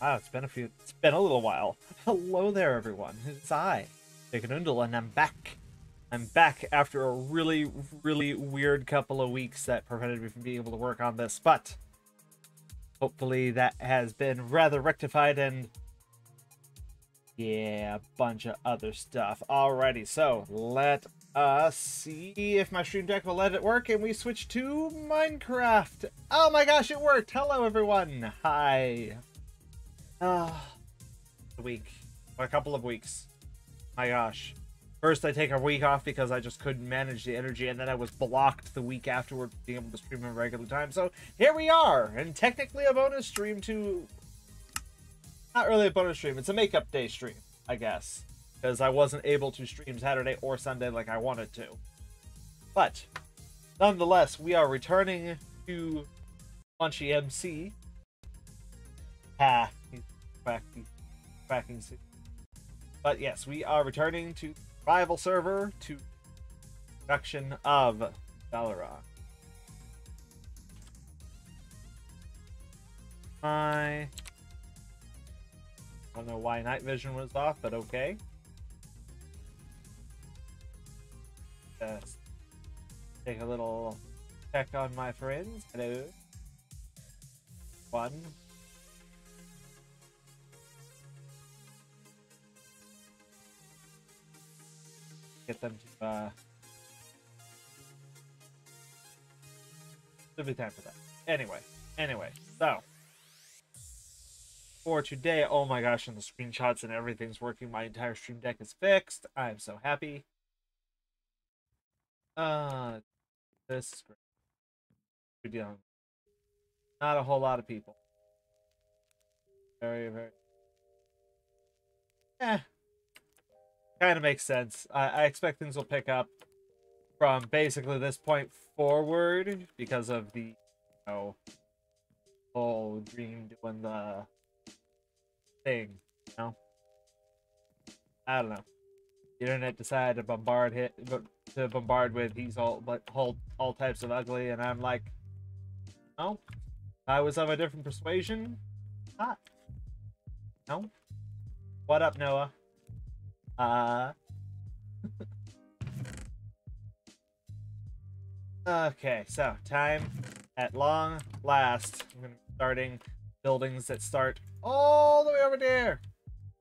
Wow, it's been a little while. Hello there, everyone. It's I, Faykan Undol, and I'm back. I'm back after a really, really weird couple of weeks that prevented me from being able to work on this, but hopefully that has been rather rectified and, yeah, a bunch of other stuff. Alrighty, so let us see if my stream deck will let it work, and we switch to Minecraft. Oh my gosh, it worked. Hello, everyone. Hi. A week, a couple of weeks. My gosh. First, I take a week off because I just couldn't manage the energy, and then I was blocked the week afterward from being able to stream in regular time. So here we are, and technically a bonus stream to... Not really a bonus stream. It's a makeup day stream, I guess, because I wasn't able to stream Saturday or Sunday like I wanted to. But nonetheless, we are returning to Munchy MC. Ha. Cracking soon. But yes, we are returning to rival server to production of Dalaran. I don't know why night vision was off, but okay. Just take a little check on my friends. Hello. One. Get them to there'll be time for that. Anyway, so for today, oh my gosh, and the screenshots and everything's working. My entire stream deck is fixed. I'm so happy. This is great. We're dealing not a whole lot of people. Very kind of makes sense. I expect things will pick up from basically this point forward because of the, whole dream doing the thing, I don't know. The internet decided to bombard with these all types of ugly, and I'm like, no. I was of a different persuasion. Hot. No. What up, Noah? Okay, so time at long last. I'm gonna be starting buildings that start all the way over there. I'm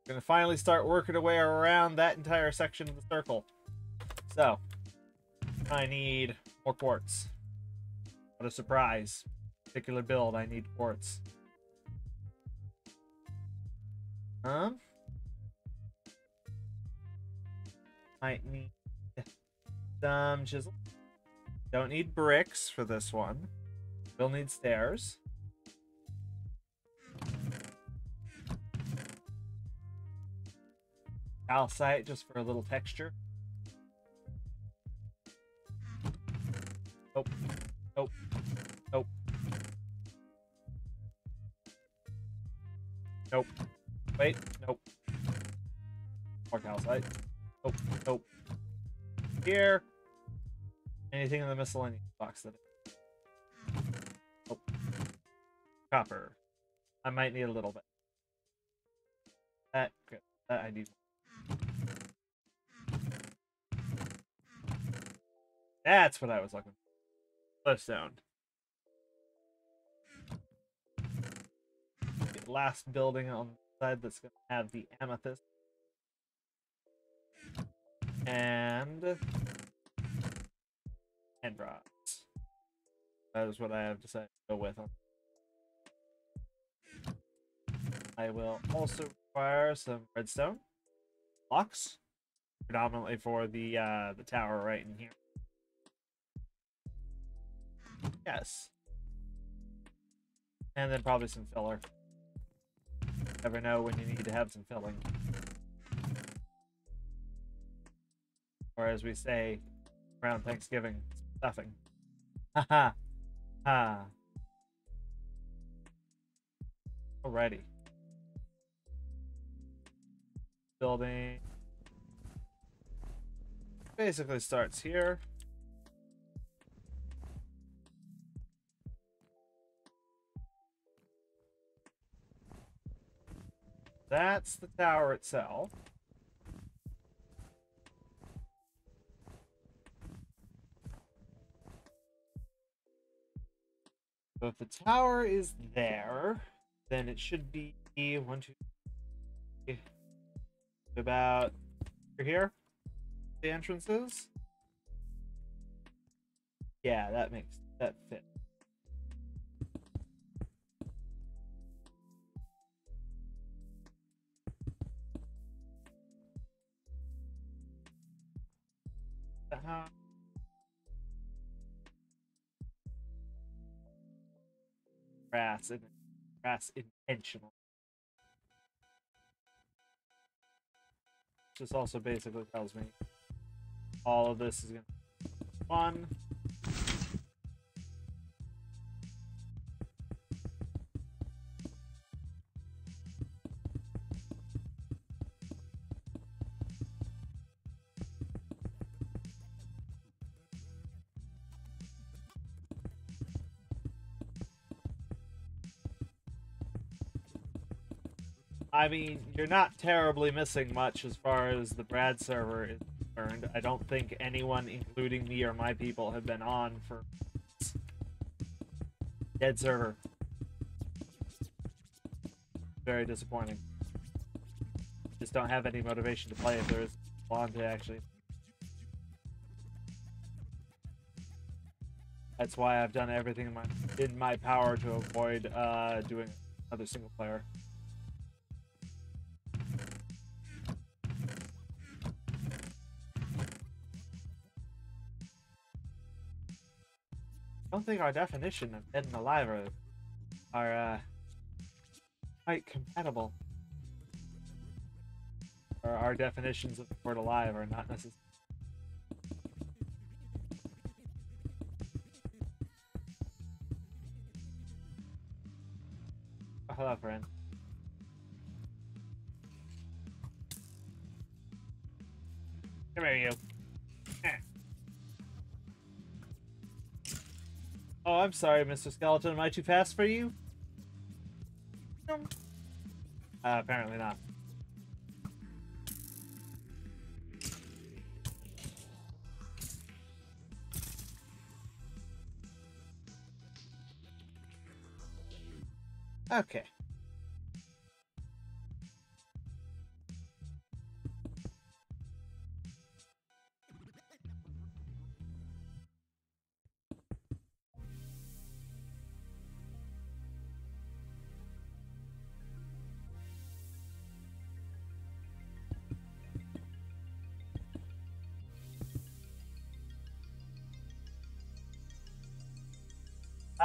gonna finally start working away around that entire section of the circle. So I need more quartz. What a surprise. Particular build, I need quartz. Huh? Might need some chisel. Don't need bricks for this one. We'll need stairs. Calcite just for a little texture. Nope. Wait, nope. More calcite. Nope. Here. Anything in the miscellaneous box that copper. I might need a little bit. That good. That I need. That's what I was looking for. Cliffstone. The last building on the side that's gonna have the amethyst. And rocks. That is what I have decided to go with. I will also require some redstone blocks, predominantly for the tower right in here. Yes, and then probably some filler. Never know when you need to have some filling. Or as we say around Thanksgiving, stuffing. Ha ha ha. Alrighty. Building basically starts here. That's the tower itself. So if the tower is there, then it should be 1, 2, 3, about here, the entrances. Yeah, that makes that fit. Uh-huh. Grass intentional. Just also basically tells me all of this is gonna be fun. I mean, you're not terribly missing much as far as the Brad server is concerned. I don't think anyone, including me or my people, have been on for dead server. Very disappointing. Just don't have any motivation to play if there is one to actually. That's why I've done everything in my power to avoid doing another single player. I don't think our definition of dead and alive are quite compatible. Or our definitions of the word alive are not necessary. Oh, hello, friend. Come here, you. Oh, I'm sorry, Mr. Skeleton. Am I too fast for you? No. Apparently not. Okay.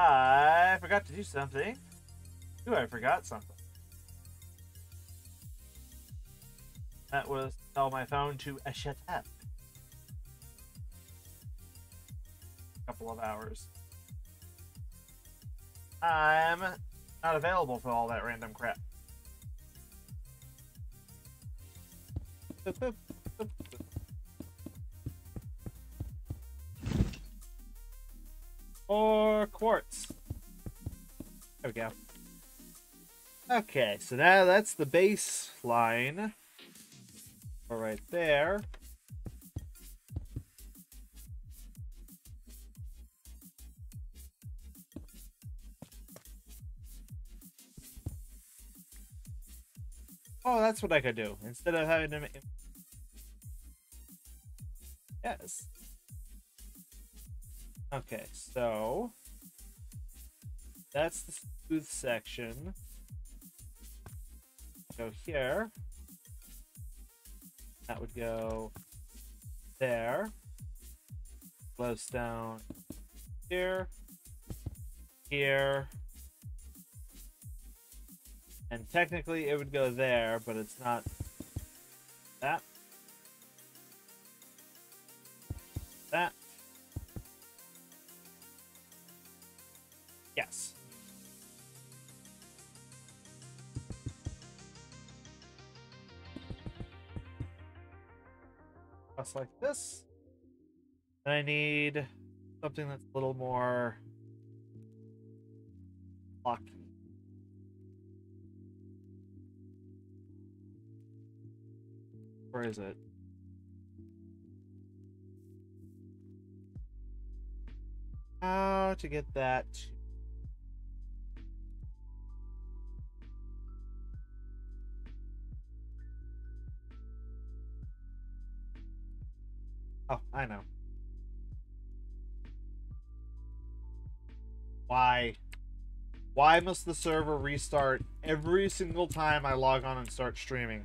I forgot to do something. Ooh, I forgot something. That was sell my phone to a Eshetep. A couple of hours. I'm not available for all that random crap. Boop, boop, boop, boop. Or quartz. There we go. Okay, so now that's the baseline. All right there. Oh, that's what I could do instead of having to. Yes. Okay, so that's the smooth section. Go here. That would go there. Glowstone here, here, and technically it would go there, but it's not that. That. Yes. Just like this. And I need something that's a little more blocky. Where is it? How to get that? Oh, I know. Why? Why must the server restart every single time I log on and start streaming?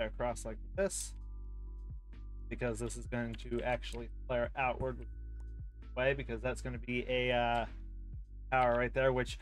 Across like this, because this is going to actually flare outward way, because that's going to be a tower right there, which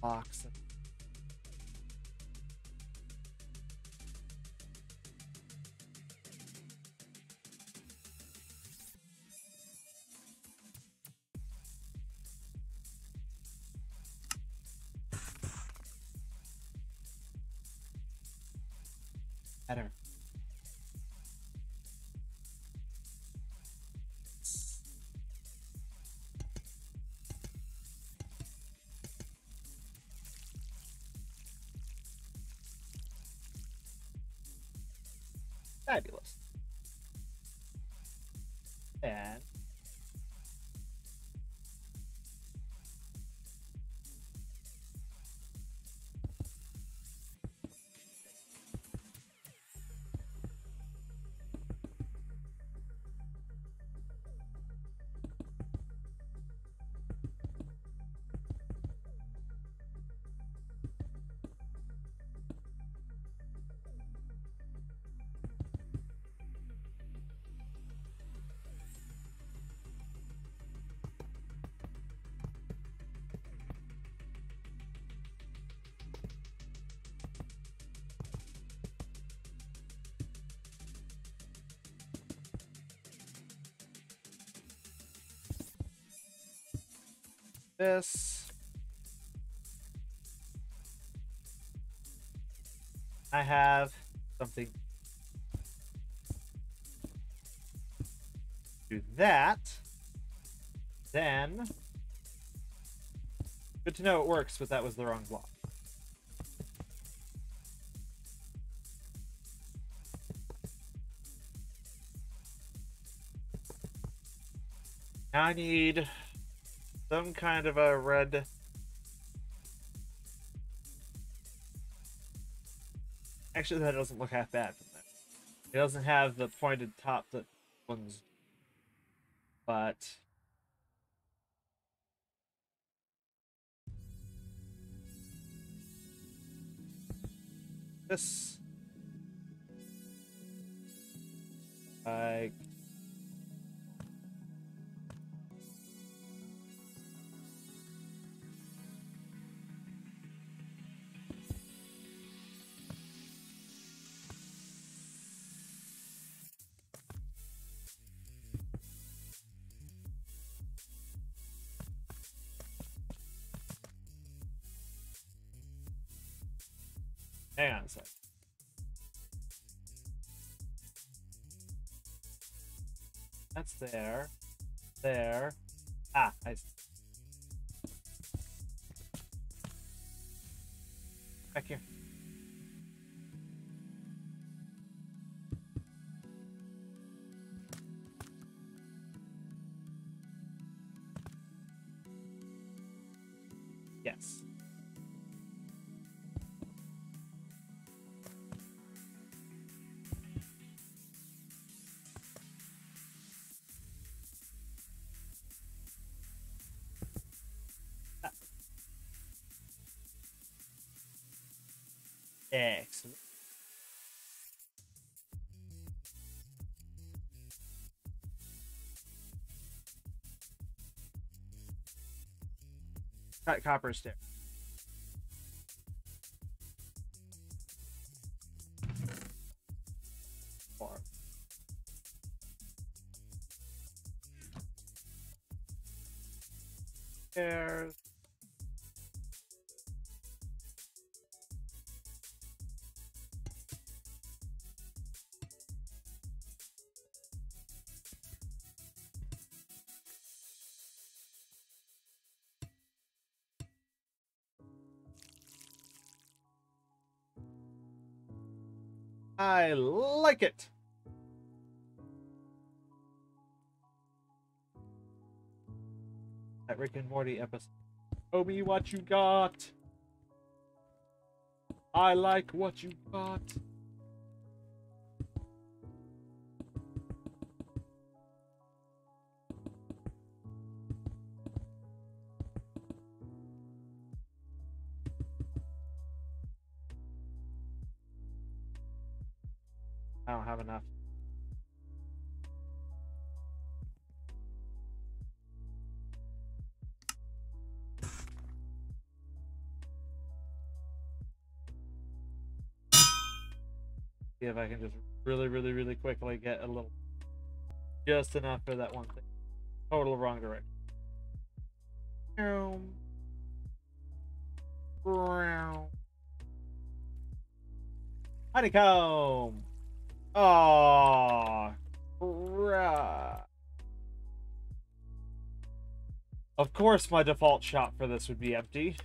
box. Better. Fabulous. And this, I have something do that, then good to know it works, but that was the wrong block. Now I need some kind of a red. Actually, that doesn't look half bad from there. It doesn't have the pointed top that ones, but this I. Hang on a sec. That's there. There. Ah, I see. Back here. Yes. Excellent. Cut copper stick. There's I like it. That Rick and Morty episode. Show me what you got. I like what you got. I don't have enough. See if I can just really quickly get a little, just enough for that one thing. Total wrong direction. Honeycomb. Oh, crap. Of course my default shop for this would be empty.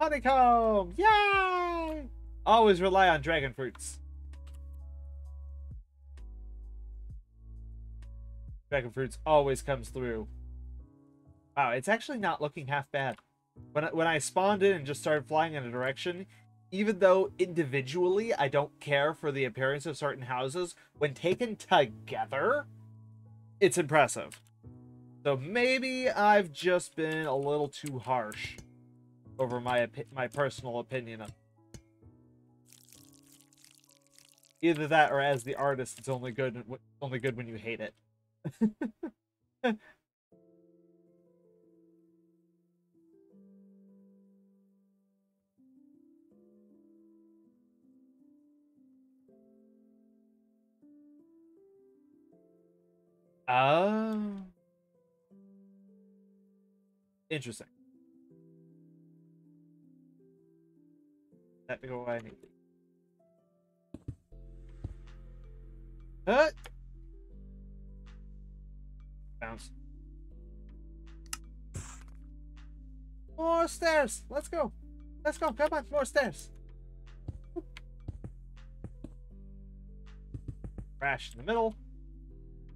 Honeycomb! Yay! Always rely on dragon fruits. Dragon fruits always comes through. Wow, it's actually not looking half bad. When I spawned in and just started flying in a direction, even though individually I don't care for the appearance of certain houses, when taken together, it's impressive. So maybe I've just been a little too harsh over my personal opinion of it. Either that, or as the artist, it's only good when you hate it. Oh, interesting. That to go away. Bounce. More stairs. Let's go. Let's go. Come on, more stairs. Crash in the middle.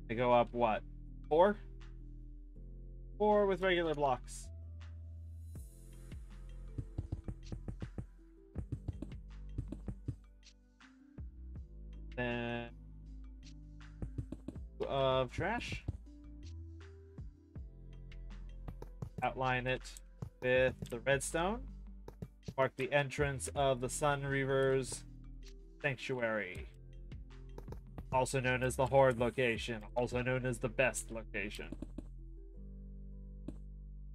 They go up what? Four? Four with regular blocks. Then of trash. Outline it with the redstone. Mark the entrance of the Sun Reavers Sanctuary, also known as the Horde location, also known as the best location.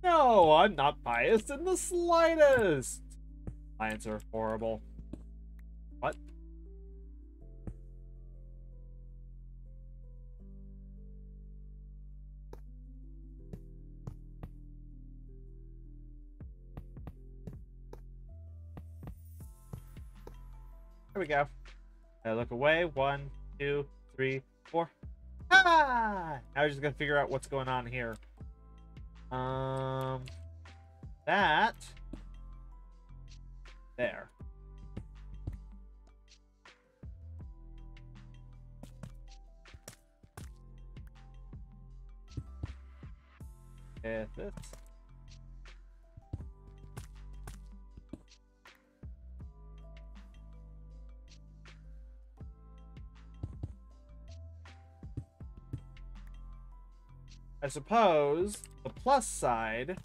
No, I'm not biased in the slightest. Lions are horrible. What? There we go. I look away. 1, 2, 3, 4. Ah! Now we're just gonna figure out what's going on here. That there. Get this. I suppose the plus side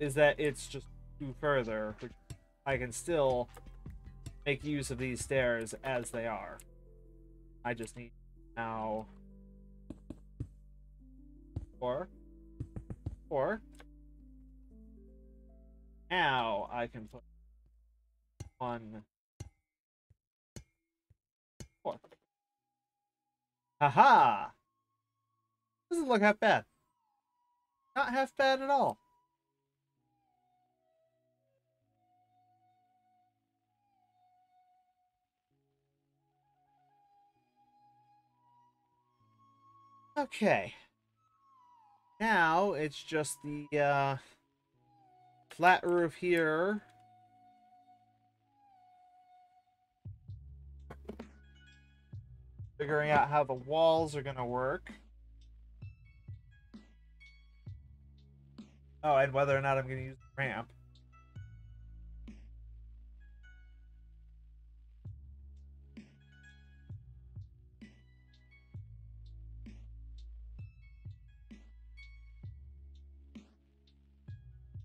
is that it's just two further, which I can still make use of these stairs as they are. I just need now four. Now I can put 1, 4. Haha! Doesn't look half bad. Not half bad at all. Okay. Now it's just the flat roof here. Figuring out how the walls are gonna work. Oh, and whether or not I'm going to use the ramp.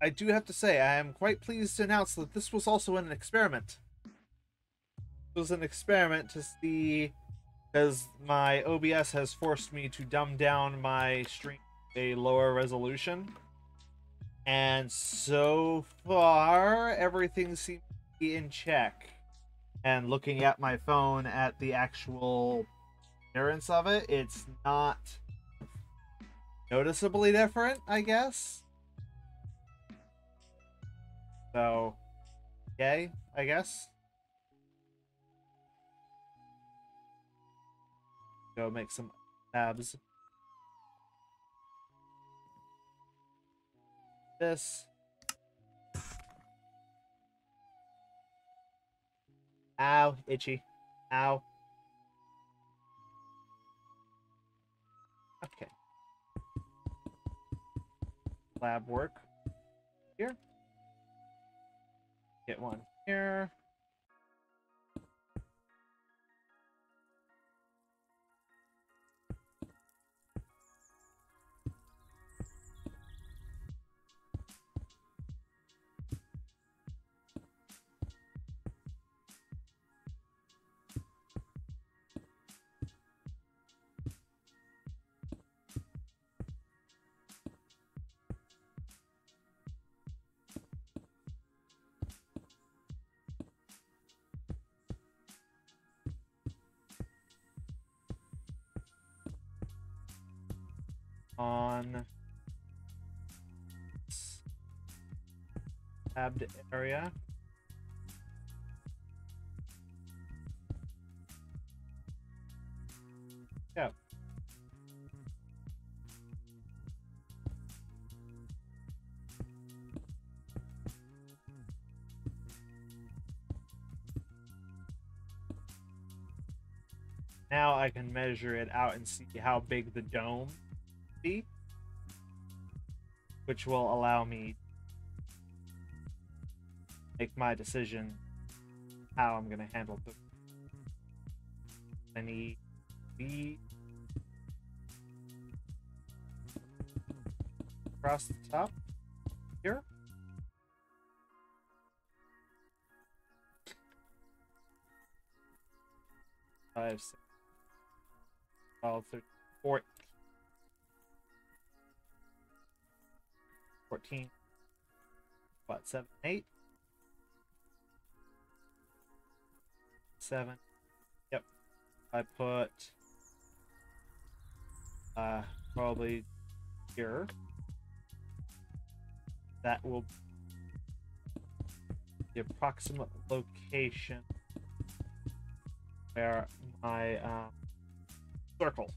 I do have to say, I am quite pleased to announce that this was also an experiment. It was an experiment to see, because my OBS has forced me to dumb down my stream to a lower resolution. And so far, everything seems to be in check. And looking at my phone at the actual appearance of it, it's not noticeably different, I guess. So, yay, I guess. Go make some tabs. This ow, itchy, ow. Okay, lab work here, get one here. On tabbed area. Yeah. Now I can measure it out and see how big the dome be, which will allow me to make my decision how I'm gonna handle the any across the top here. Five, six, 12, 13, 14. 14, what, 7, 8? 7, yep. I put probably here. That will be the approximate location where my circle.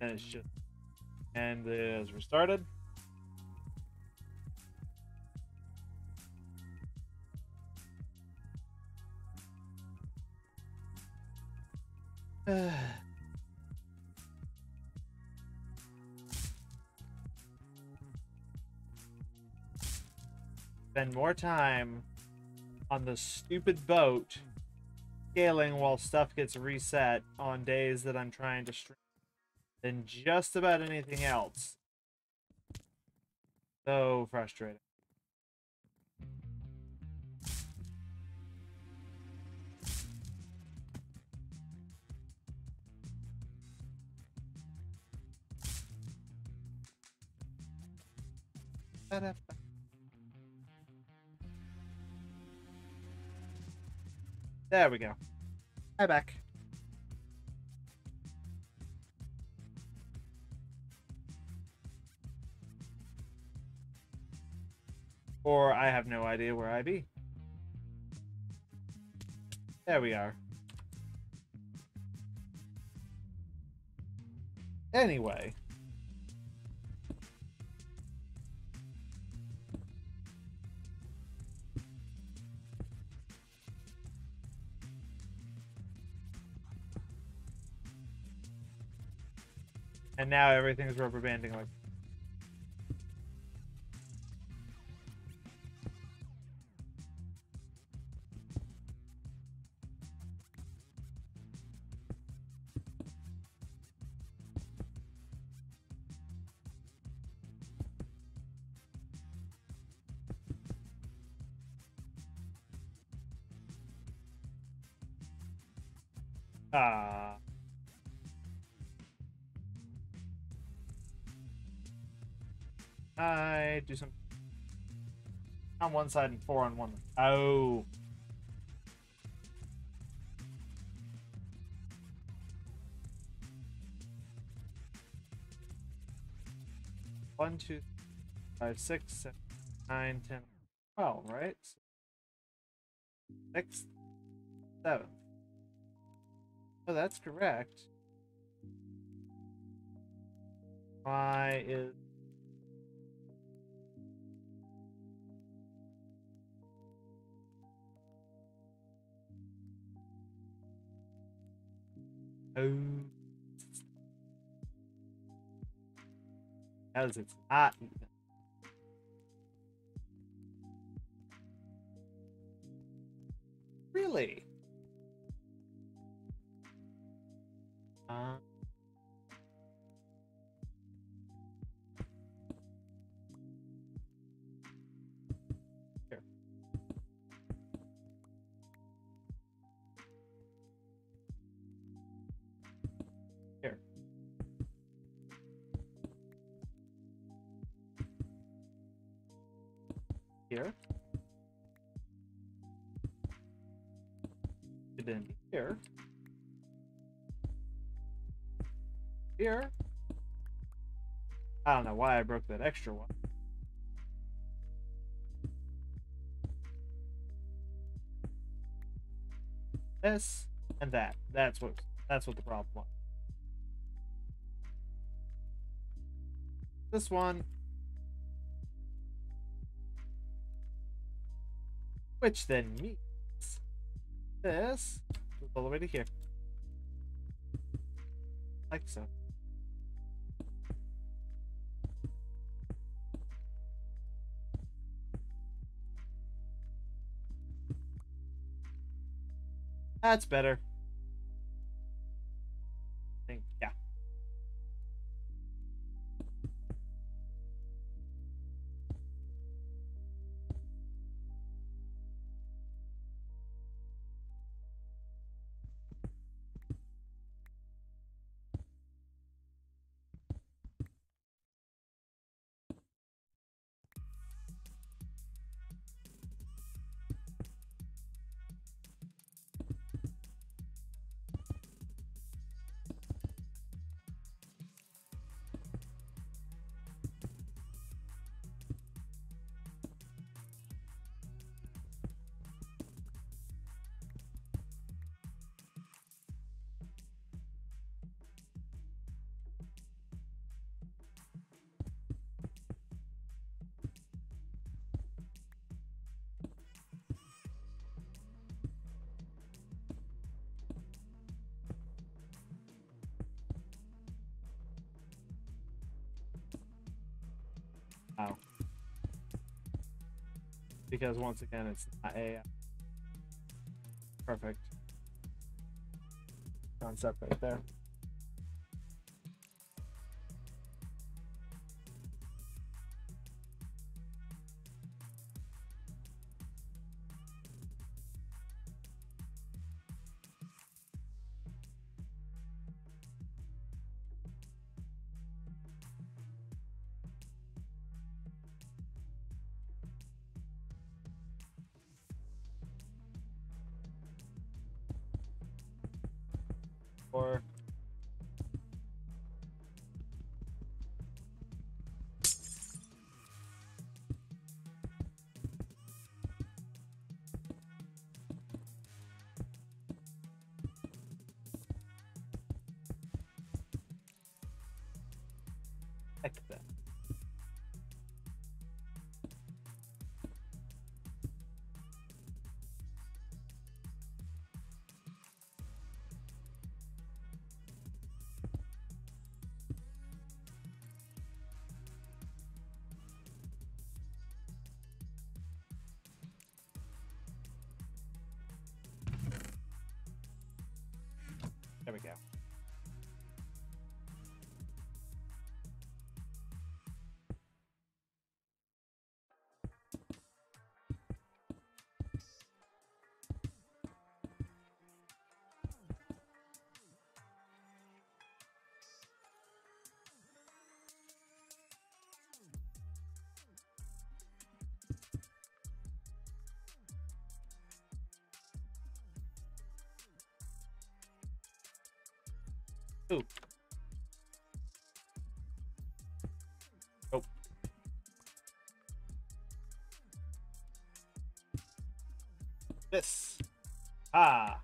and it's just and is restarted. Spend more time on the stupid boat scaling while stuff gets reset on days that I'm trying to stream than just about anything else. So frustrating. There we go. Hi back. Or I have no idea where I be. There we are. Anyway. And now everything's rubber banding like. I do some on one side and four on one. Oh. One, two, five, 6, 7, 9, 10, 12, right? 6, 7. Oh, that's correct. Why is as it's not even. Really? Here. Here. Here. And then here. Here. I don't know why I broke that extra one. This and that. That's what the problem was. This one. Which then means this goes all the way to here. Like so. That's better. I think, yeah. now. Because once again, it's not a perfect concept right there. Or exit. There we go. Ooh. Oh. This. Ah.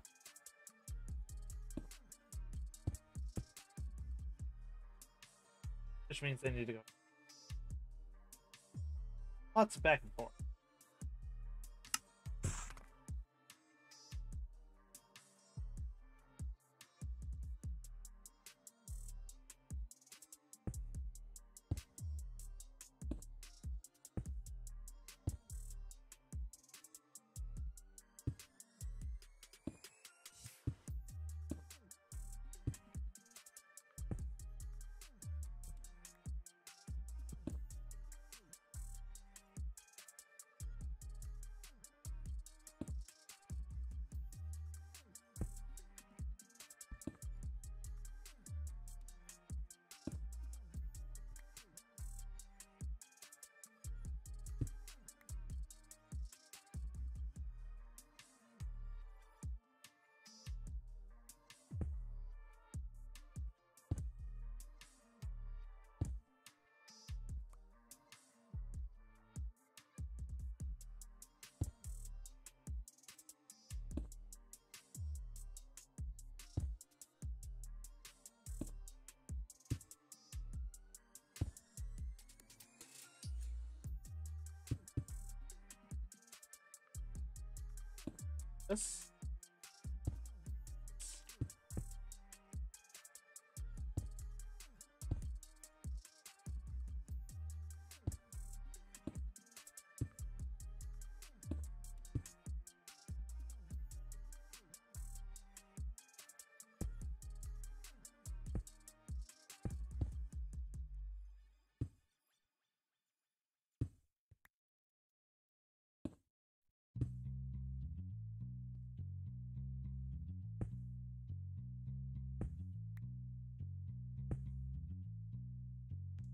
Which means they need to go. Lots of back and forth. This.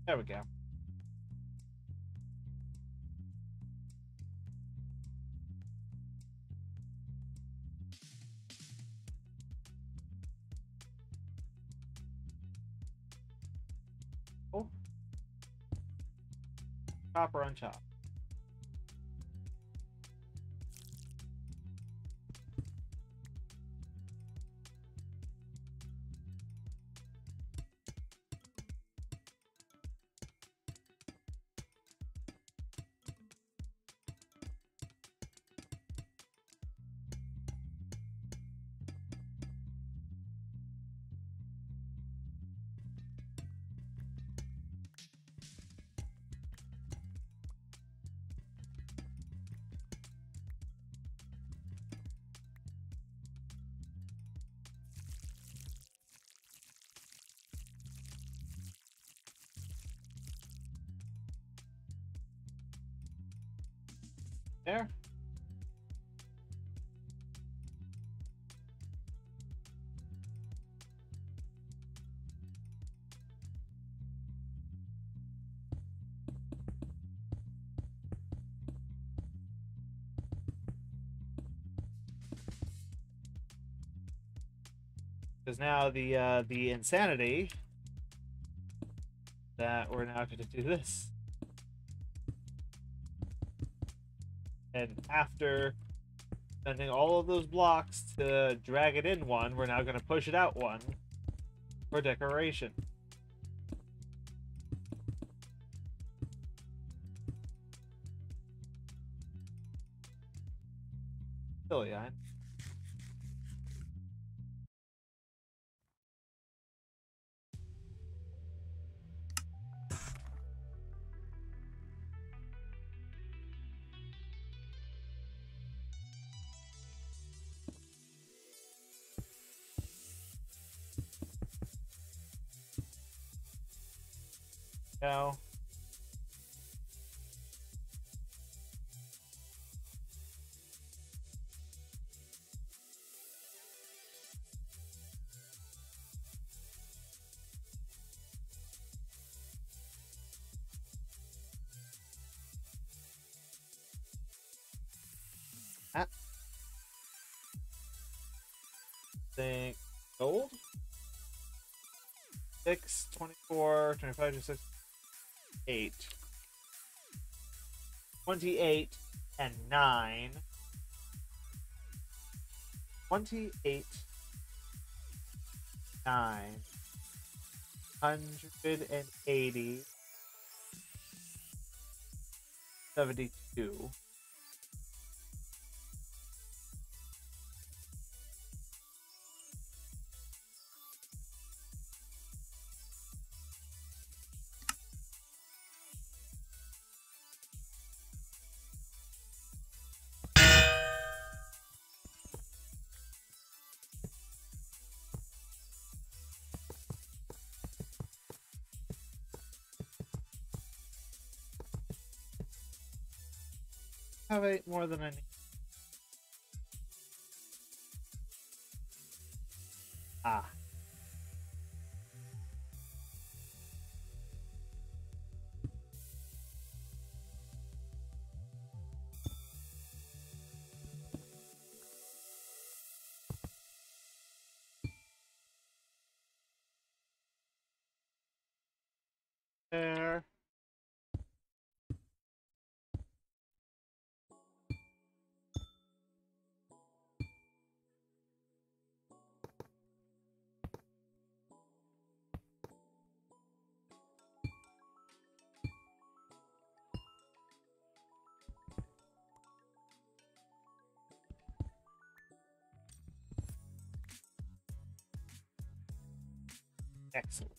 There we go. Oh. Copper on top. There. Because now the insanity that we're now going to do this. And after sending all of those blocks to drag it in one, we're now going to push it out one for decoration. Silly, I know. No. Ah. Think gold. 6, 24, 25, 26. 8, 28, and 9, 28, 9, 180, 72, 8 more than I need. Ah. There. Excellent.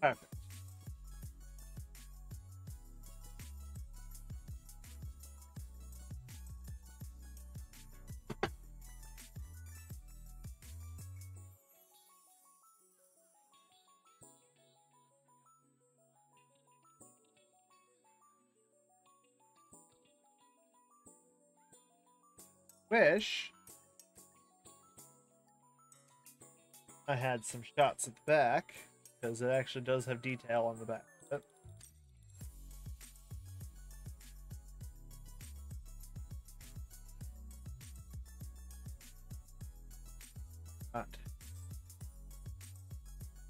Perfect. Wish I had some shots at the back, because it actually does have detail on the back. But...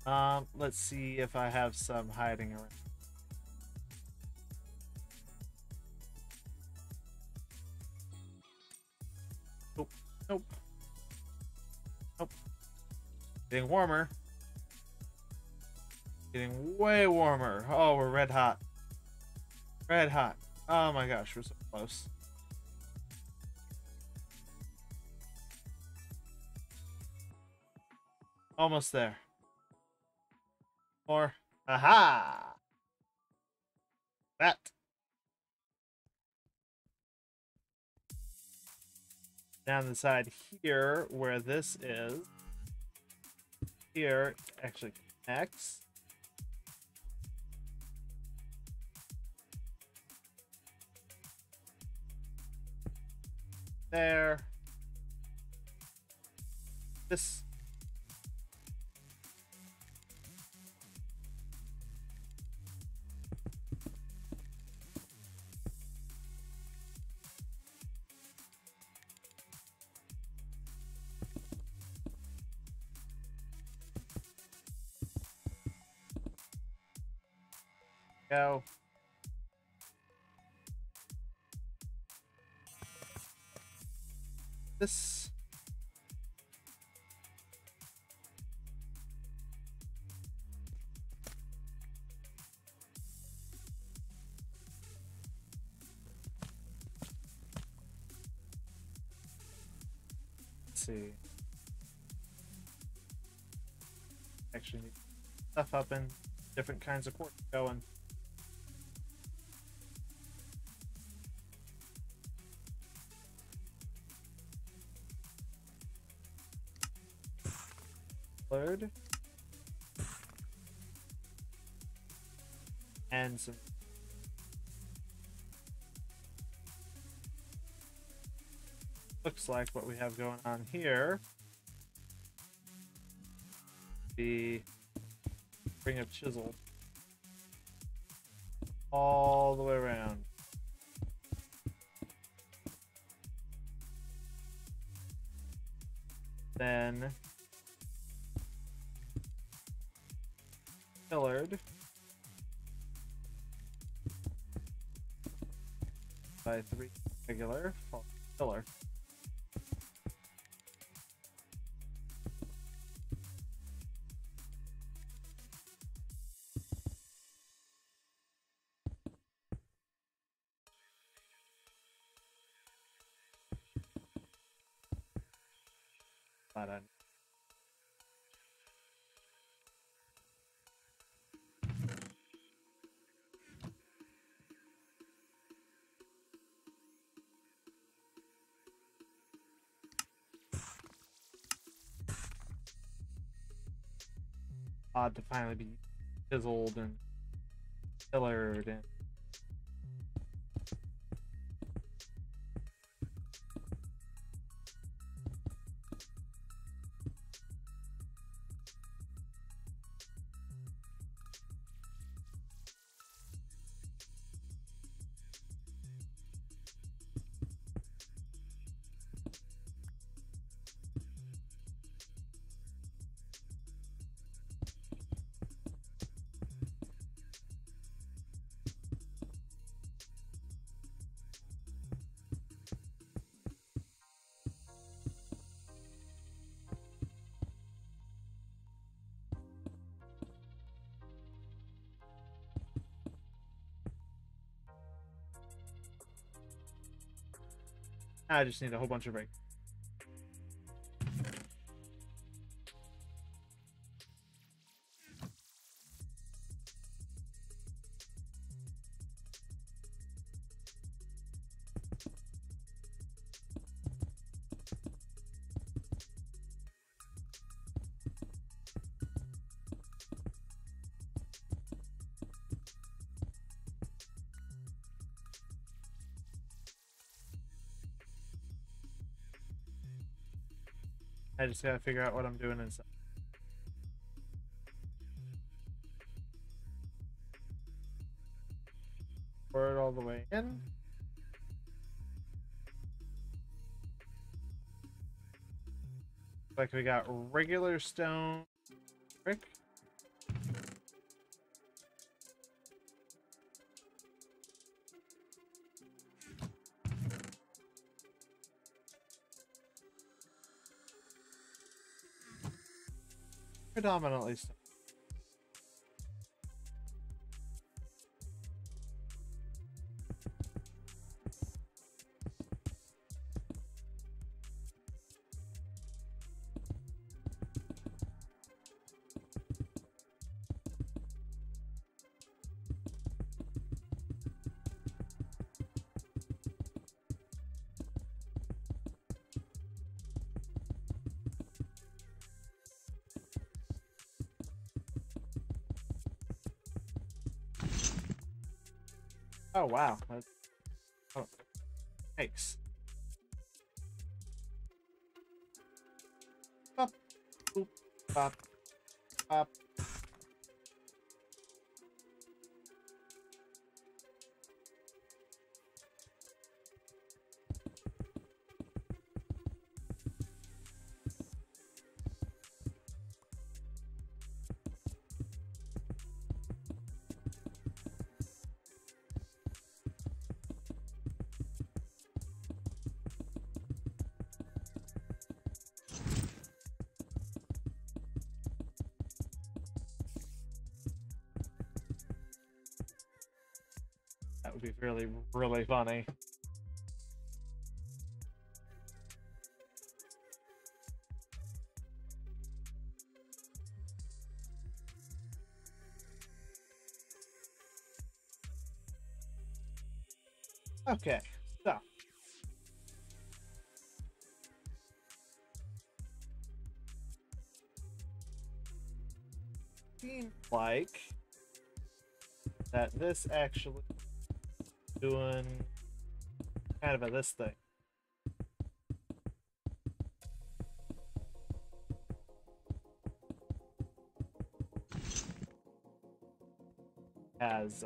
not. Let's see if I have some hiding around. Nope. Nope. Getting warmer. Getting way warmer. Oh, we're red hot. Red hot. Oh my gosh, we're so close. Almost there. More. Aha! That. Down the side here, where this is. Here, actually connects. There. This. Go. This. Let's see. Actually, stuff up in different kinds of ports going. Load and some looks like what we have going on here. The bring up chisel all the way around. Then pillared by 3 regular pillar. Odd to finally be chiseled and pillared and I just need a whole bunch of breaks. I just gotta figure out what I'm doing inside. Pour it all the way in. Like we got regular stone brick. Predominantly so. Oh, wow. That's... Oh, thanks. Bop, boop, bop, bop. That would be really, really funny. Okay, so. Seems like that this actually doing kind of a this thing. As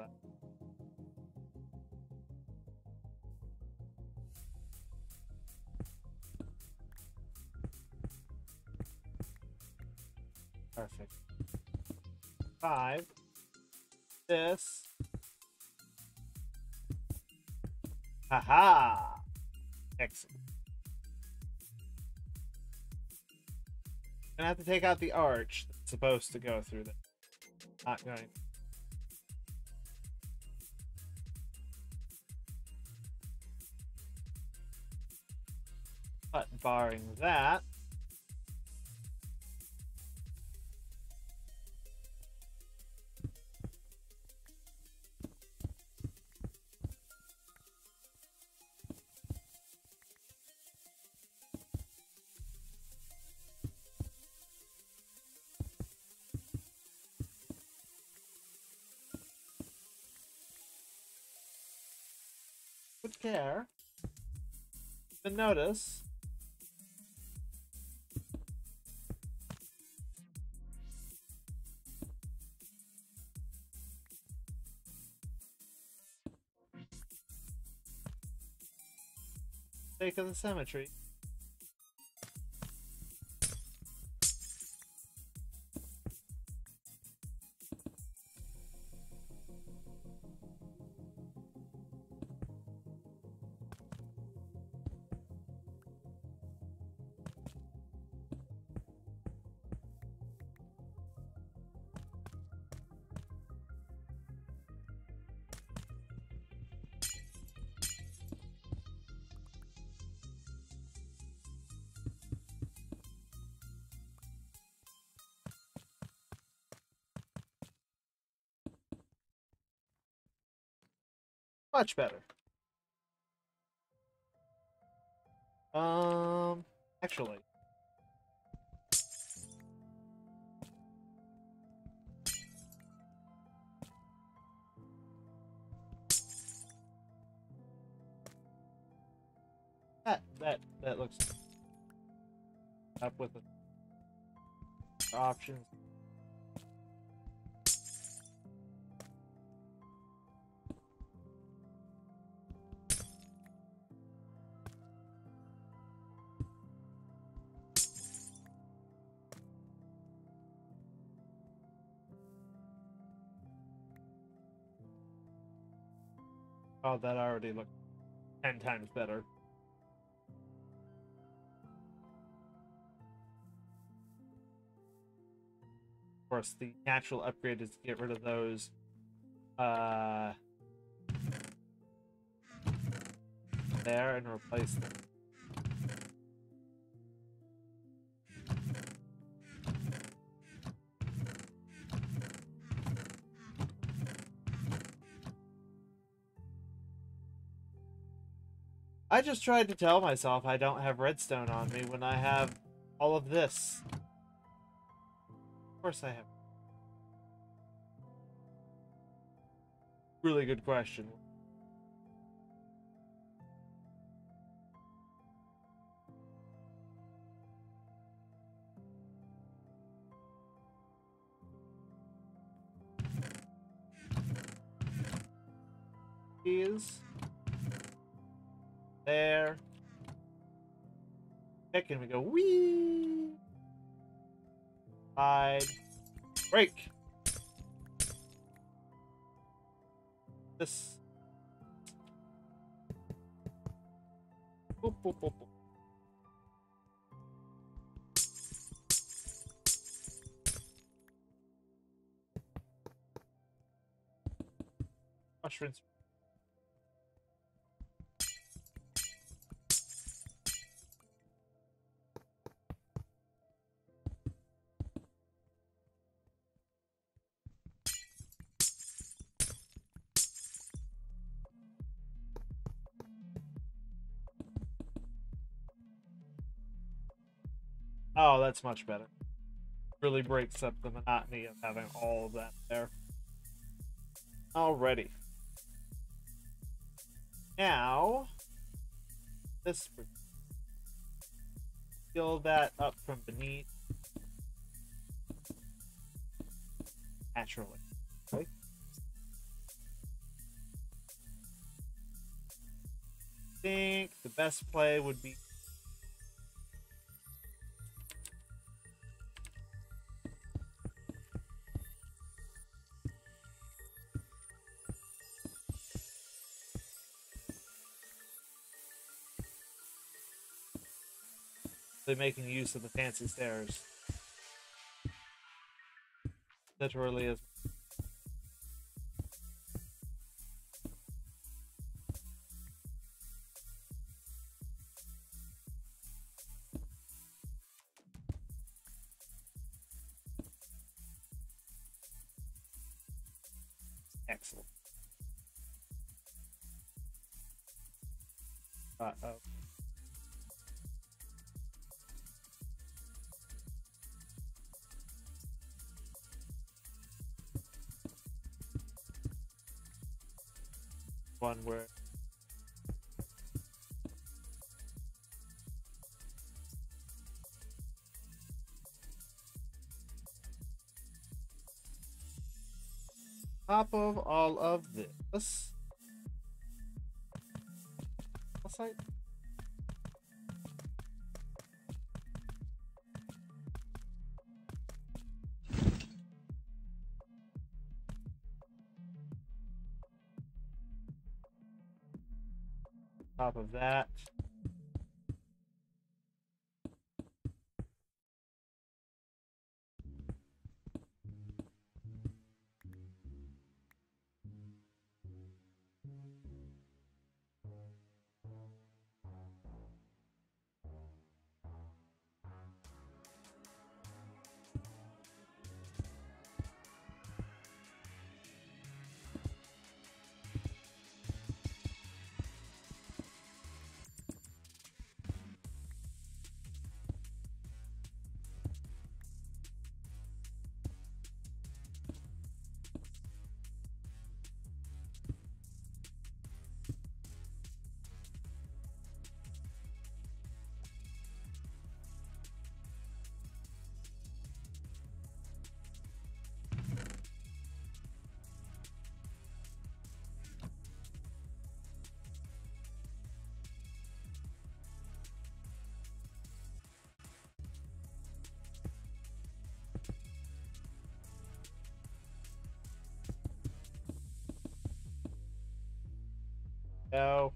perfect. 5. This. Haha! Excellent. Gonna have to take out the arch that's supposed to go through that. Not going. But barring that. Care to notice sake of the symmetry. Much better. Actually. That looks up with the options. Oh, that already looked 10 times better. Of course, the natural upgrade is to get rid of those there and replace them. I just tried to tell myself I don't have redstone on me when I have all of this. Of course I have. Really good question. please. There. Pick and we go. Whee! Hide. Break. This. Boop, boop, boop, boop. Mushrooms. Oh, that's much better. Really breaks up the monotony of having all of that there. Alrighty. Now, this peel that up from beneath naturally. Okay. I think the best play would be. Making use of the fancy stairs literally is excellent. Uh-oh. One word. Top of all of this. What's that? Top of that. No.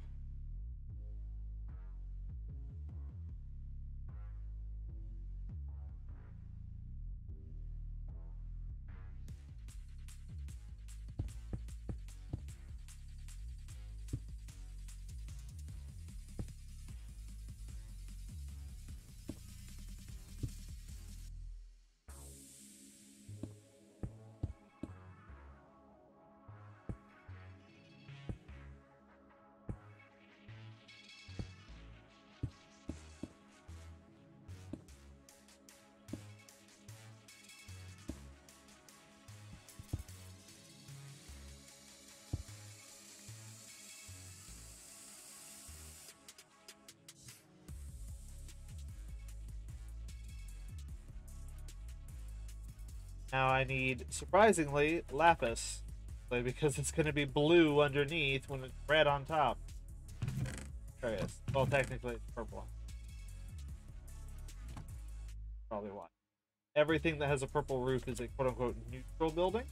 Now I need, surprisingly, lapis. correctly because it's going to be blue underneath when it's red on top. There it is. Well, technically it's purple. Probably why. Everything that has a purple roof is a quote-unquote neutral building.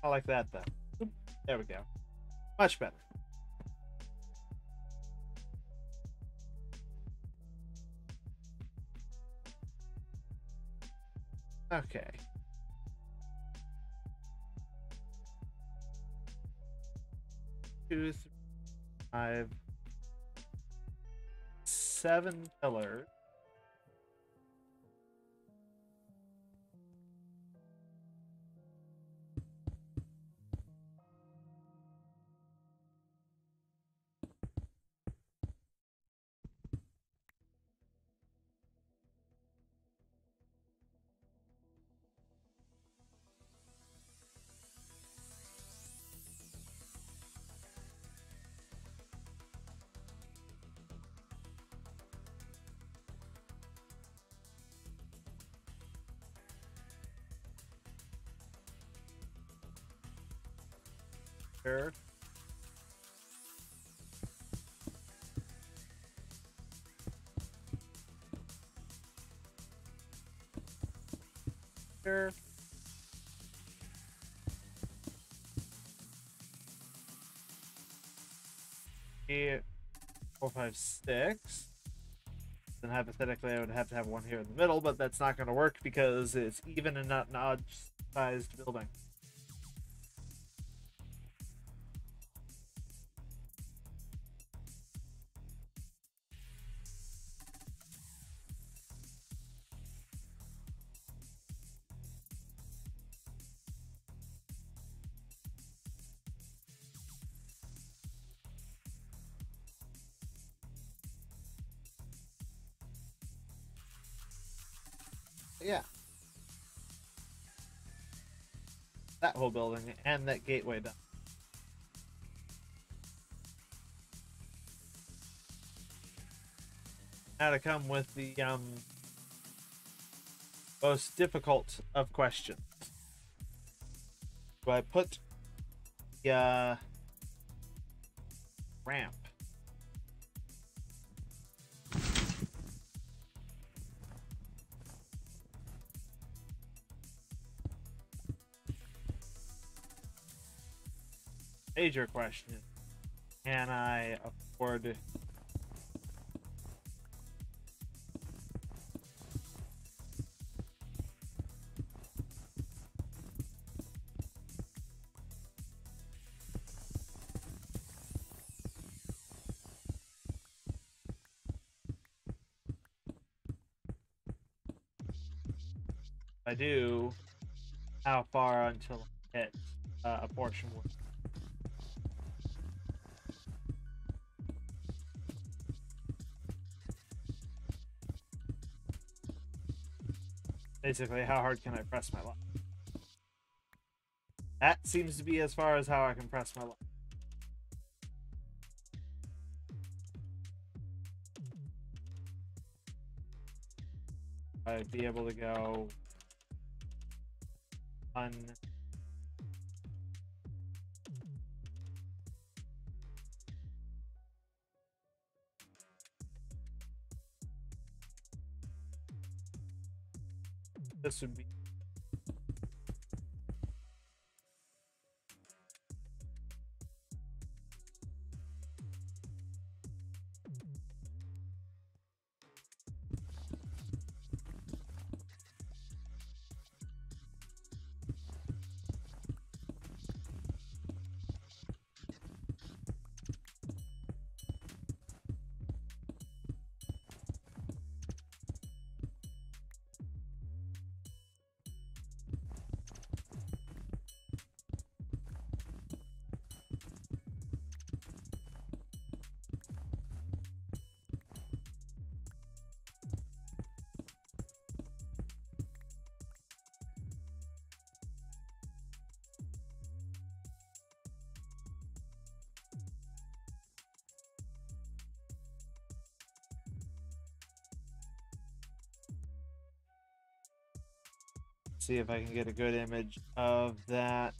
I like that though. There we go. Much better. Okay. Two, three, 5, 7 pillars. Here, 4, 5, 6. Then hypothetically, I would have to have one here in the middle, but that's not going to work because it's even and not an odd-sized building. Whole building and that gateway down. Now to come with the most difficult of questions. Do I put the ramp? Major question is, can I afford if I do, how far until I hit a portion wood? Basically, how hard can I press my luck? That seems to be as far as how I can press my luck. I'd be able to go 1. This would be see if I can get a good image of that.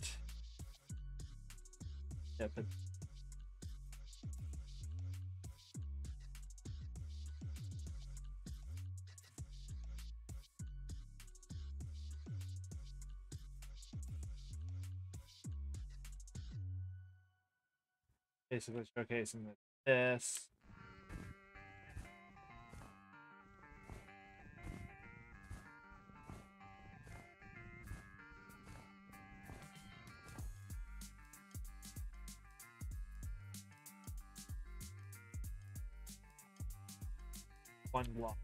Yep. Basically showcasing this. One block.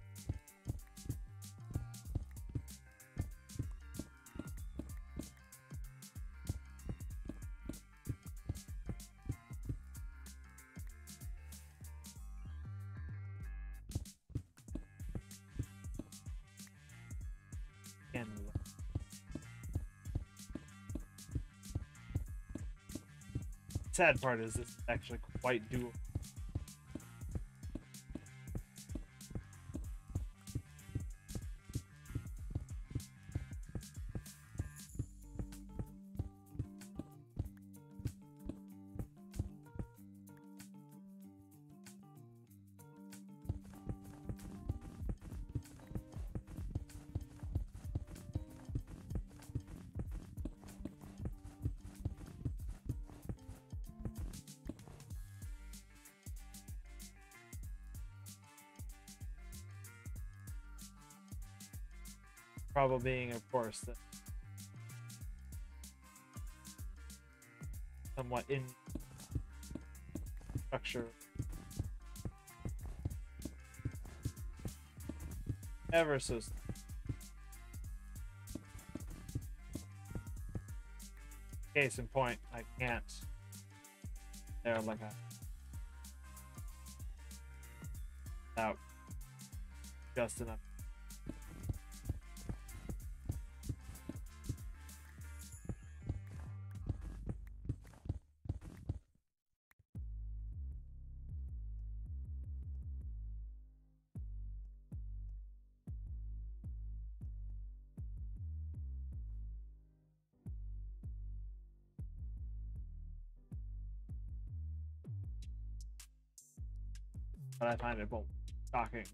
Sad part is this is actually quite doable. Problem being, of course, that somewhat in structure ever so. Case in point, I can't. There, like a out just enough. But I find it both shocking.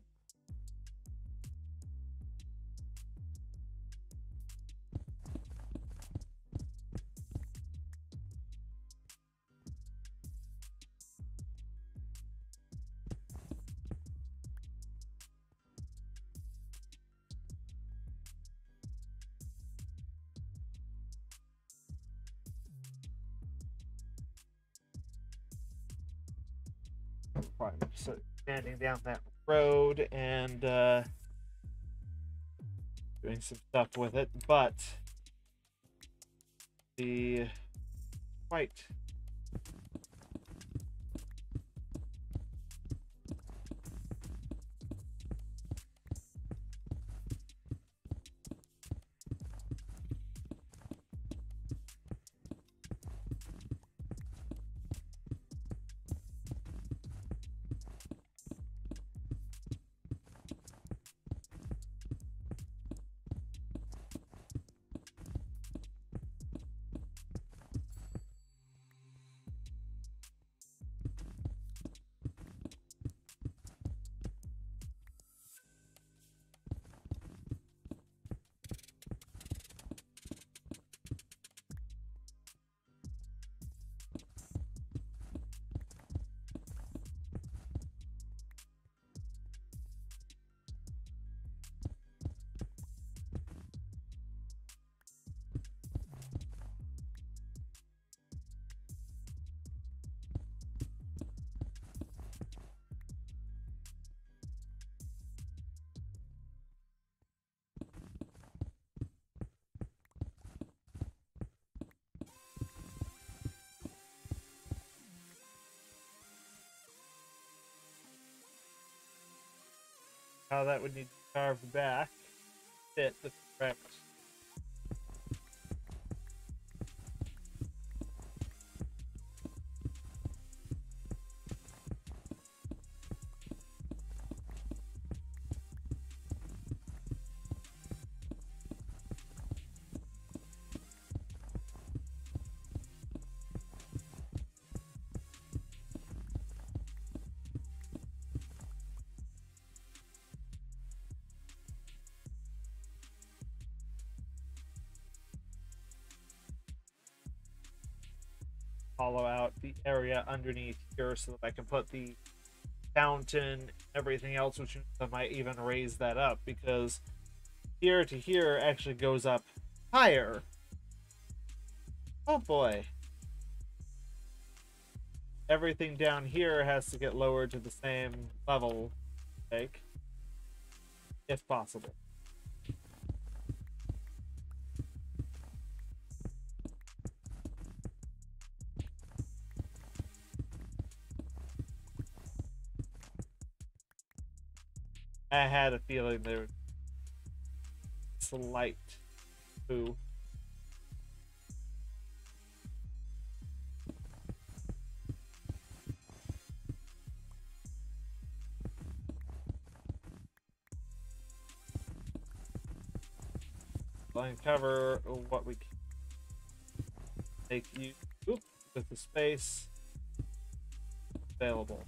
Right, so standing down that road and doing some stuff with it, but the quite how that would need to be carved back to fit the correct hollow out the area underneath here so that I can put the fountain and everything else, which I might even raise that up, because here to here actually goes up higher. Oh boy. Everything down here has to get lowered to the same level, like, if possible. I had a feeling there was a slight poo. Uncover what we can make you with the space available.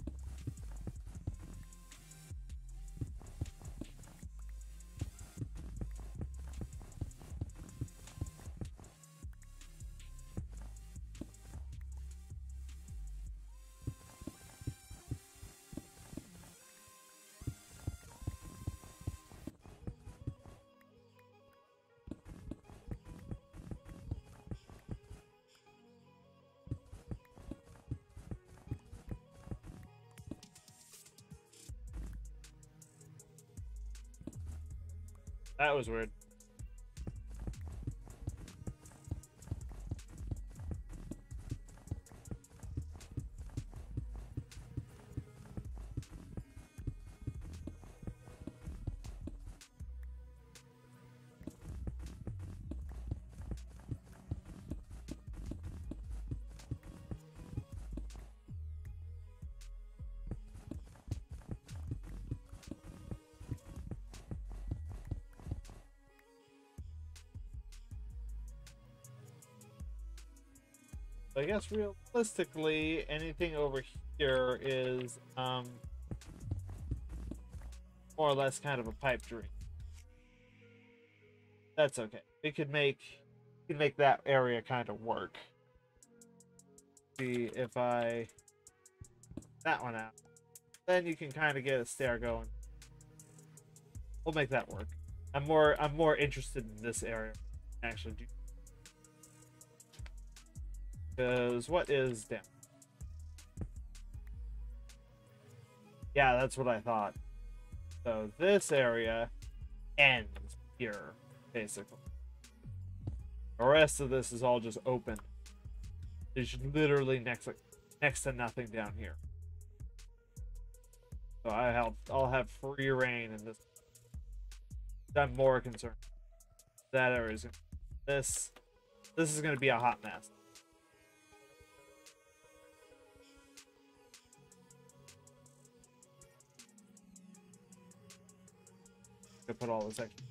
That was weird. I guess realistically, anything over here is more or less kind of a pipe dream. That's okay. It could make that area kind of work. See if I that one out, then you can kind of get a stair going. We'll make that work. I'm more interested in this area than actually do. Because what is down? Yeah, that's what I thought. So this area ends here, basically. The rest of this is all just open. There's literally next to nothing down here. So I'll have free reign in this. I'm more concerned. That area is this is gonna be a hot mess. To put all this extra.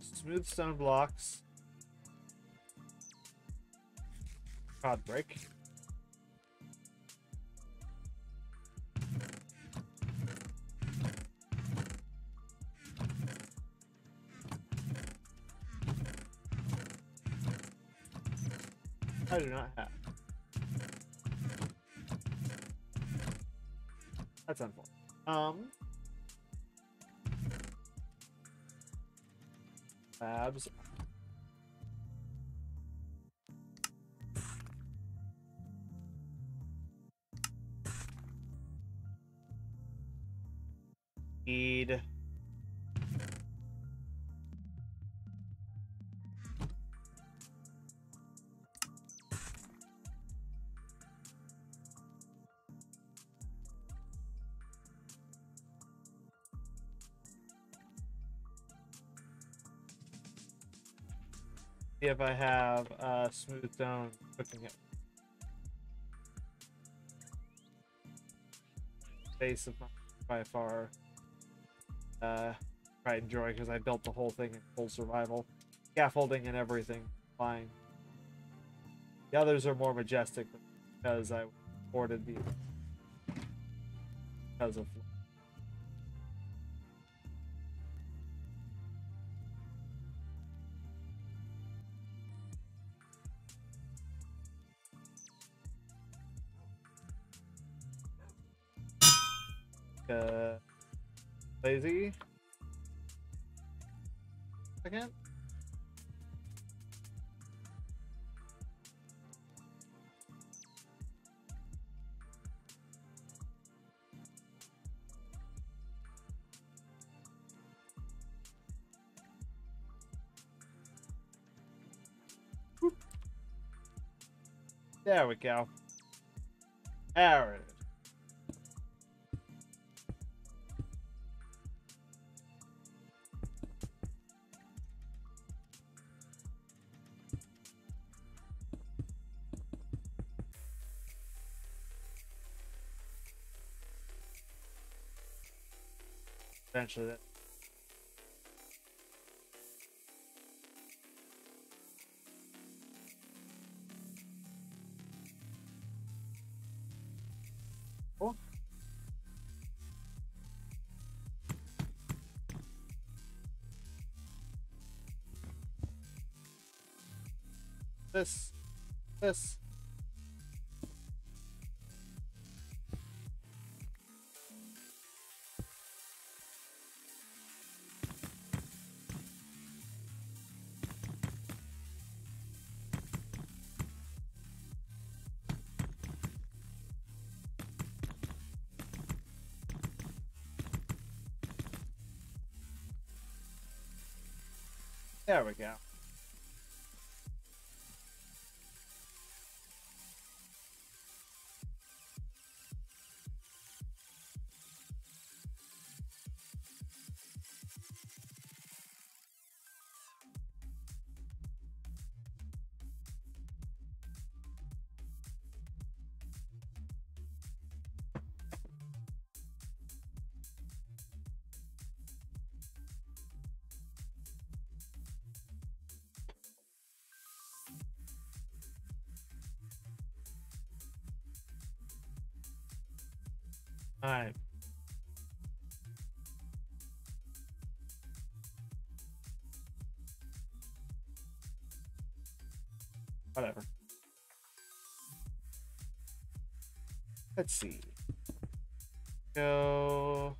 Smooth stone blocks. Cod break. I do not have. That's unfortunate. Labs. Need if I have a smooth stone cooking it. base of mine by far. I enjoy because I built the whole thing in full survival, scaffolding and everything. Fine. The others are more majestic because I ordered these because of. Lazy. Second. Whoop. There we go. There it is. Eventually that. Oh. This. There we go. Alright. Whatever. Let's see. Go.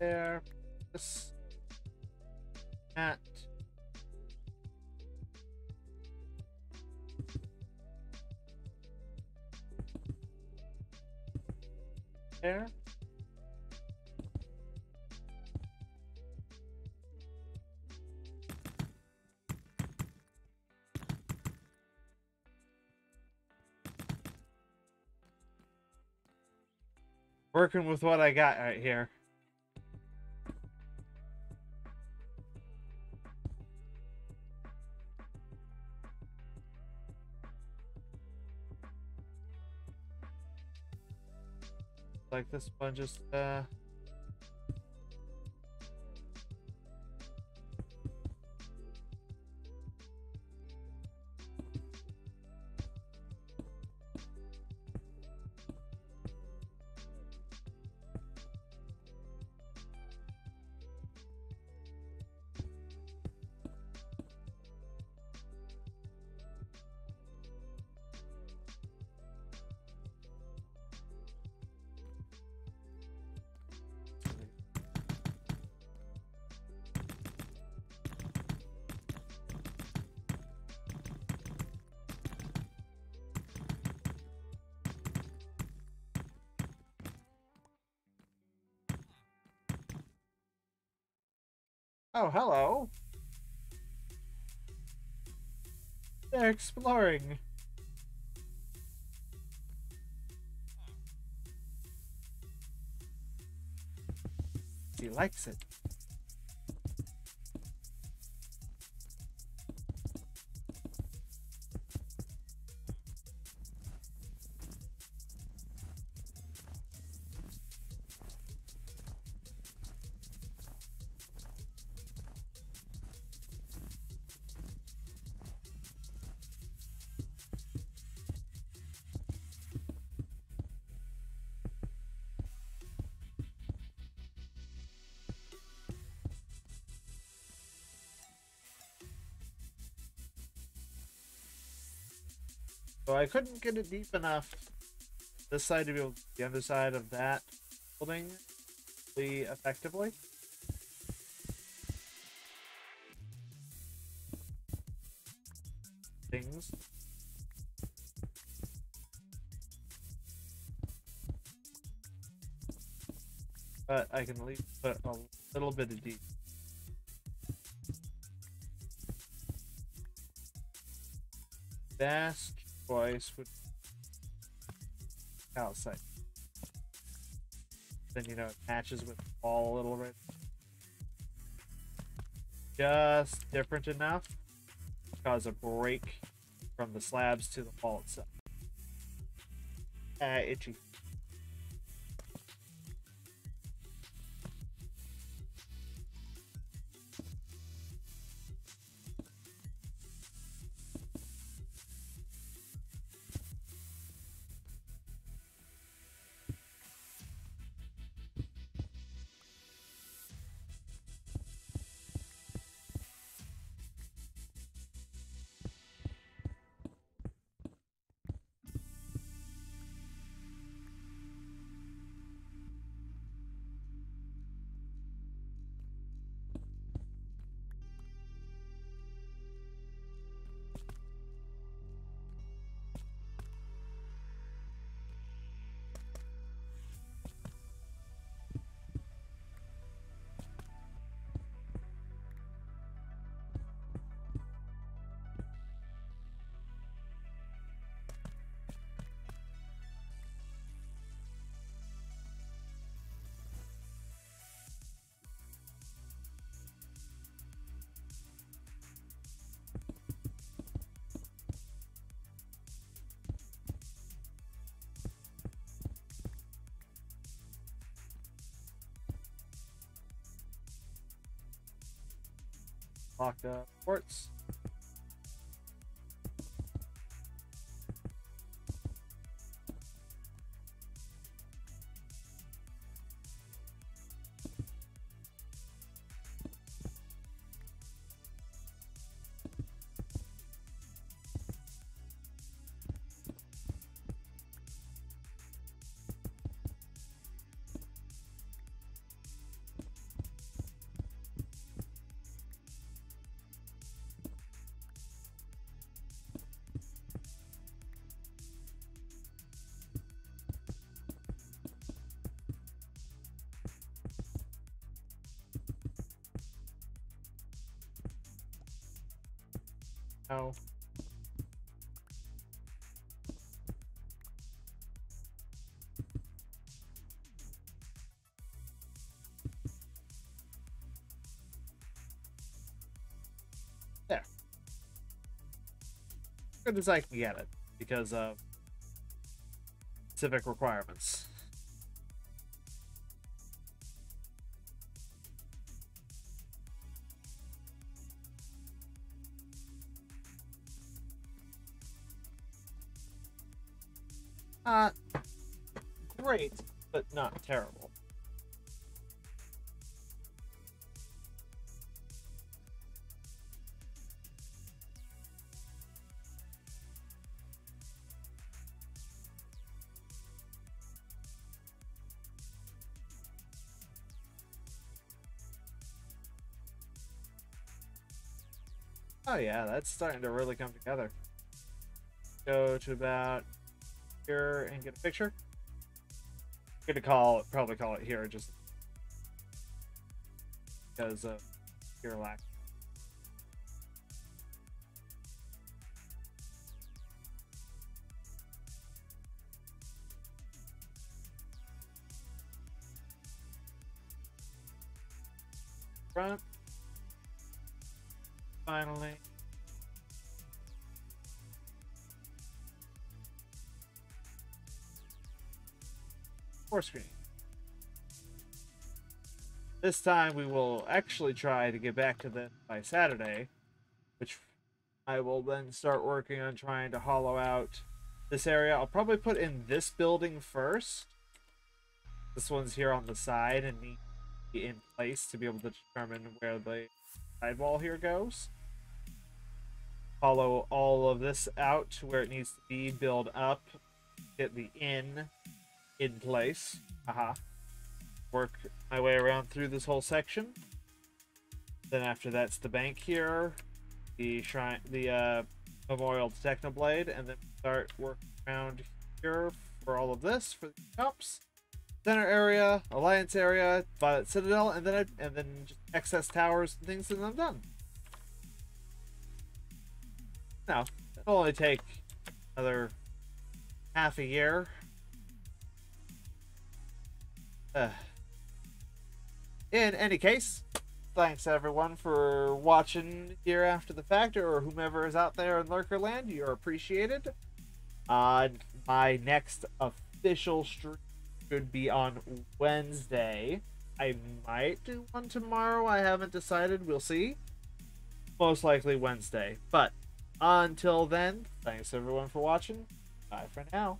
There, this, that. There. Working with what I got right here. Like this one, just Oh, hello. They're exploring. He likes it. So I couldn't get it deep enough this side to be able to the other side of that building really effectively. Things. But I can at least put a little bit of deep. Vast. Voice would outside. Then you know it matches with the wall a little bit. Just different enough to cause a break from the slabs to the wall itself. Itchy. Locked up ports. No. There. Good as I can get it because of specific requirements. Not great, but not terrible. Oh yeah, that's starting to really come together. Go to about here and get a picture. I'm gonna probably call it here just because of You're alive. Front. Finally. Four screen. This time we will actually try to get back to this by Saturday, which I will then start working on trying to hollow out this area. I'll probably put in this building first. This one's here on the side and needs to be in place to be able to determine where the side wall here goes. Hollow all of this out to where it needs to be, build up, get the inn in place. Aha. Work my way around through this whole section. Then after that's the bank here, the shrine, the memorial to Techno Blade, and then start working around here for all of this for the shops, center area, alliance area, Violet Citadel, and then just excess towers and things, and I'm done. Now it'll only take another half a year. In any case, thanks everyone for watching here after the fact, or whomever is out there in Lurkerland. You're appreciated. My next official stream should be on Wednesday. I might do one tomorrow. I haven't decided. We'll see. Most likely Wednesday. But until then, thanks everyone for watching. Bye for now.